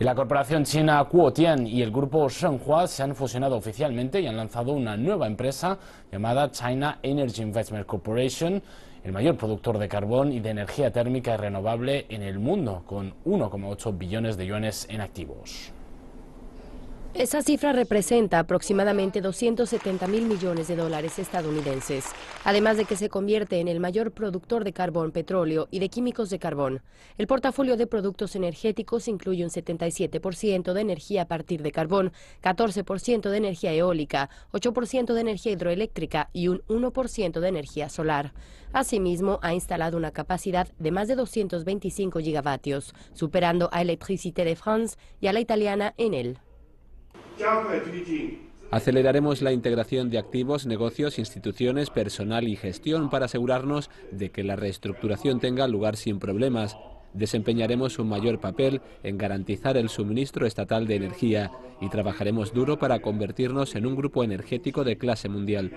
Y la corporación China Guodian y el grupo Shenhua se han fusionado oficialmente y han lanzado una nueva empresa llamada China Energy Investment Corporation, el mayor productor de carbón y de energía térmica renovable en el mundo, con 1,8 billones de yuanes en activos. Esa cifra representa aproximadamente 270.000 millones de dólares estadounidenses, además de que se convierte en el mayor productor de carbón, petróleo y de químicos de carbón. El portafolio de productos energéticos incluye un 77% de energía a partir de carbón, 14% de energía eólica, 8% de energía hidroeléctrica y un 1% de energía solar. Asimismo, ha instalado una capacidad de más de 225 gigavatios, superando a Electricité de France y a la italiana Enel. Aceleraremos la integración de activos, negocios, instituciones, personal y gestión para asegurarnos de que la reestructuración tenga lugar sin problemas. Desempeñaremos un mayor papel en garantizar el suministro estatal de energía y trabajaremos duro para convertirnos en un grupo energético de clase mundial.